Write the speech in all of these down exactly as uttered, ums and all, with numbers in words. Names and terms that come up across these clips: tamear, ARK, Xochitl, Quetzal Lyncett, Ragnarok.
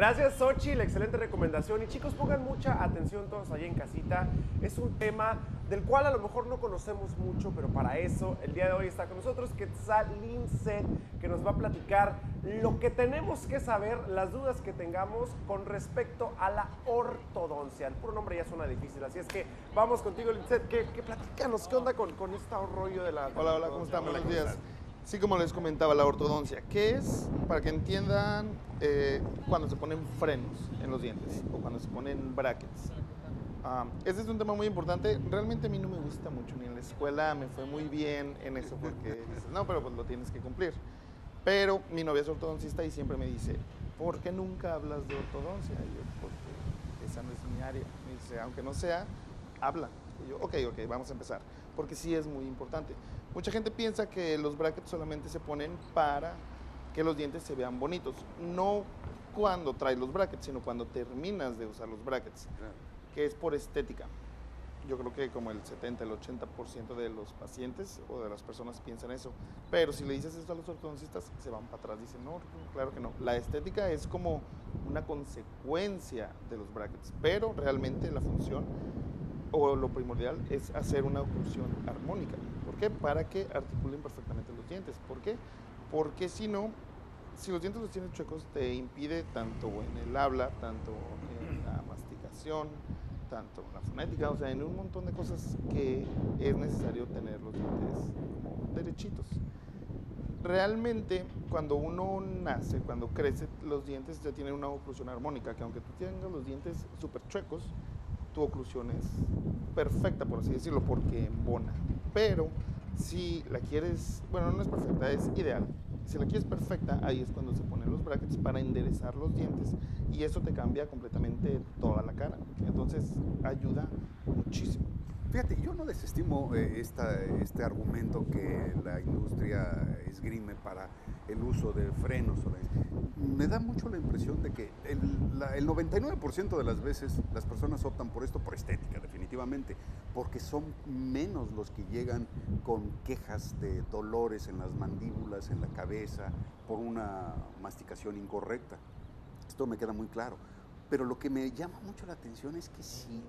Gracias, Xochitl, excelente recomendación. Y chicos, pongan mucha atención todos ahí en casita. Es un tema del cual a lo mejor no conocemos mucho, pero para eso el día de hoy está con nosotros Quetzal Lyncett, que nos va a platicar lo que tenemos que saber, las dudas que tengamos con respecto a la ortodoncia. El puro nombre ya suena difícil, así es que vamos contigo, Lyncett, que, que platícanos, ¿qué onda con, con este rollo de la ortodoncia? Hola, hola, ¿cómo están? Buenos días. Sí, como les comentaba, la ortodoncia, ¿qué es? Para que entiendan, eh, cuando se ponen frenos en los dientes o cuando se ponen brackets. Um, este es un tema muy importante. Realmente a mí no me gusta mucho, ni en la escuela me fue muy bien en eso, porque no, pero pues lo tienes que cumplir. Pero mi novia es ortodoncista y siempre me dice, ¿por qué nunca hablas de ortodoncia? Y yo, porque esa no es mi área. Me dice, aunque no sea, habla. Y yo, ok, ok, vamos a empezar, porque sí es muy importante. Mucha gente piensa que los brackets solamente se ponen para que los dientes se vean bonitos. No cuando traes los brackets, sino cuando terminas de usar los brackets, que es por estética. Yo creo que como el setenta, el ochenta por ciento de los pacientes o de las personas piensan eso. Pero si le dices esto a los ortodoncistas, se van para atrás. Dicen, no, claro que no. La estética es como una consecuencia de los brackets, pero realmente la función o lo primordial es hacer una oclusión armónica. ¿Por qué? Para que articulen perfectamente los dientes. ¿Por qué? Porque si no, si los dientes los tienes chuecos, te impide tanto en el habla, tanto en la masticación, tanto en la fonética, o sea, en un montón de cosas que es necesario tener los dientes como derechitos. Realmente, cuando uno nace, cuando crece, los dientes ya tienen una oclusión armónica, que aunque tú tengas los dientes súper chuecos, tu oclusión es perfecta, por así decirlo, porque embona. Pero si la quieres, bueno, no es perfecta, es ideal. Si la quieres perfecta, ahí es cuando se ponen los brackets para enderezar los dientes, y eso te cambia completamente toda la cara. Entonces ayuda muchísimo. Fíjate, yo no desestimo eh, esta, este argumento que la industria esgrime para el uso de frenos. Me da mucho la impresión de que el, la, el noventa y nueve por ciento de las veces las personas optan por esto por estética, definitivamente, porque son menos los que llegan con quejas de dolores en las mandíbulas, en la cabeza, por una masticación incorrecta. Esto me queda muy claro. Pero lo que me llama mucho la atención es que si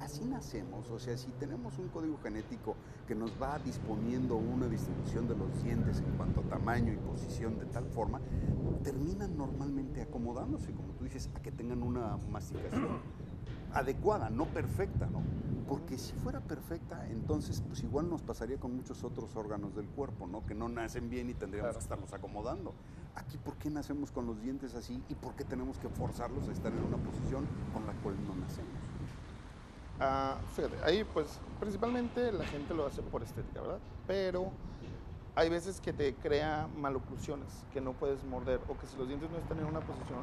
así nacemos, o sea, si tenemos un código genético que nos va disponiendo una distribución de los dientes en cuanto a tamaño y posición de tal forma, terminan normalmente acomodándose, como tú dices, a que tengan una masticación adecuada, no perfecta, ¿no? Porque si fuera perfecta, entonces pues igual nos pasaría con muchos otros órganos del cuerpo, ¿no? Que no nacen bien y tendríamos claro que estarnos acomodando. Aquí, ¿por qué nacemos con los dientes así? ¿Y por qué tenemos que forzarlos a estar en una posición con la cual no nacemos? Ah, fíjate, ahí pues principalmente la gente lo hace por estética, ¿verdad? Pero hay veces que te crea maloclusiones, que no puedes morder, o que si los dientes no están en una posición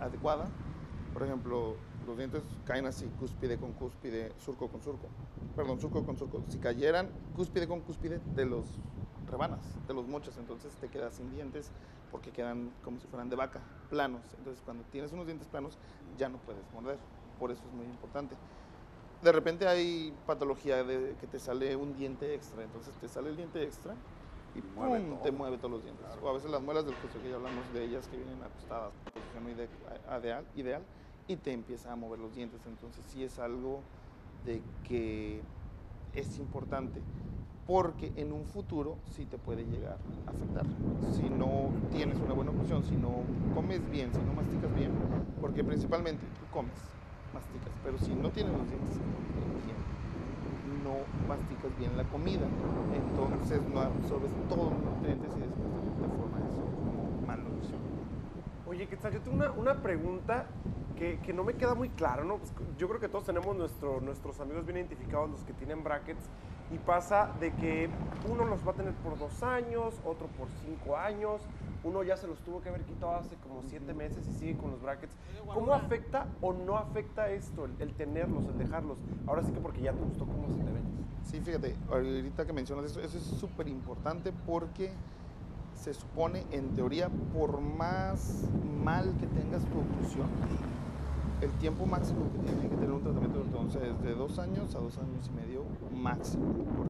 adecuada, por ejemplo, los dientes caen así, cúspide con cúspide, surco con surco, perdón, surco con surco. Si cayeran cúspide con cúspide, te los rebanas, te los mochas, entonces te quedas sin dientes porque quedan como si fueran de vaca, planos. Entonces, cuando tienes unos dientes planos, ya no puedes morder. Por eso es muy importante. De repente hay patología de que te sale un diente extra, entonces te sale el diente extra y mueve ¡pum! Te mueve todos los dientes. Claro. O a veces las muelas del juicio, que ya hablamos de ellas, que vienen acostadas en posición ideal, ideal y te empieza a mover los dientes. Entonces sí es algo de que es importante, porque en un futuro sí te puede llegar a afectar. Si no tienes una buena oclusión, si no comes bien, si no masticas bien, porque principalmente tú comes, masticas, pero si no tienes los dientes bien, no masticas bien la comida, entonces no absorbes todos los nutrientes y después te forma eso como mala oclusión. Oye, Quetzal, yo tengo una, una pregunta que, que no me queda muy claro, ¿no? Pues yo creo que todos tenemos nuestro, nuestros amigos bien identificados, los que tienen brackets, y pasa de que uno los va a tener por dos años, otro por cinco años, uno ya se los tuvo que haber quitado hace como siete meses y sigue con los brackets. ¿Cómo afecta o no afecta esto, el, el tenerlos, el dejarlos? Ahora sí que porque ya te gustó cómo se te ven. Sí, fíjate, ahorita que mencionas eso, eso es súper importante porque se supone, en teoría, por más mal que tengas tu oclusión, el tiempo máximo que tiene que tener un tratamiento de ortodoncia es de dos años a dos años y medio máximo.